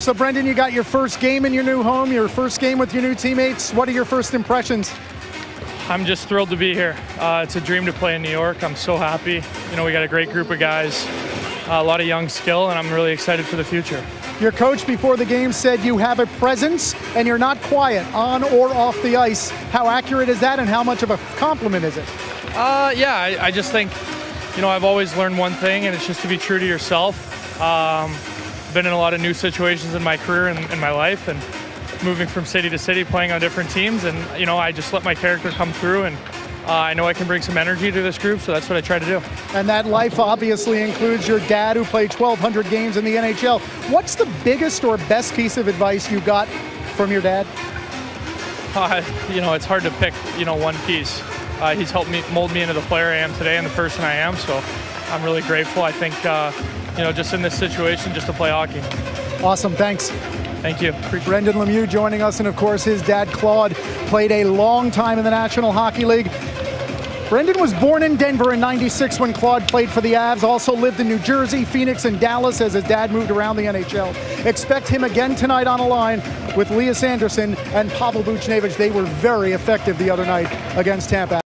So Brendan, you got your first game in your new home, your first game with your new teammates. What are your first impressions? I'm just thrilled to be here. It's a dream to play in New York. I'm so happy. You know, we got a great group of guys, a lot of young skill, and I'm really excited for the future. Your coach before the game said you have a presence and you're not quiet on or off the ice. How accurate is that and how much of a compliment is it? I just think, you know, I've always learned one thing, and it's just to be true to yourself. Been in a lot of new situations in my career and in my life, and moving from city to city, playing on different teams, and you know, I just let my character come through, and I know I can bring some energy to this group, so that's what I try to do. And that life obviously includes your dad, who played 1,200 games in the NHL. What's the biggest or best piece of advice you got from your dad? You know, it's hard to pick, you know, one piece. He's helped me mold me into the player I am today and the person I am, so I'm really grateful. I think you know, just in this situation, just to play hockey. Awesome, thanks. Thank you. Brendan Lemieux joining us, and of course his dad Claude played a long time in the National Hockey League. Brendan was born in Denver in '96 when Claude played for the Avs, also lived in New Jersey, Phoenix, and Dallas as his dad moved around the NHL. Expect him again tonight on a line with Elias Anderson and Pavel Buchnevich. They were very effective the other night against Tampa.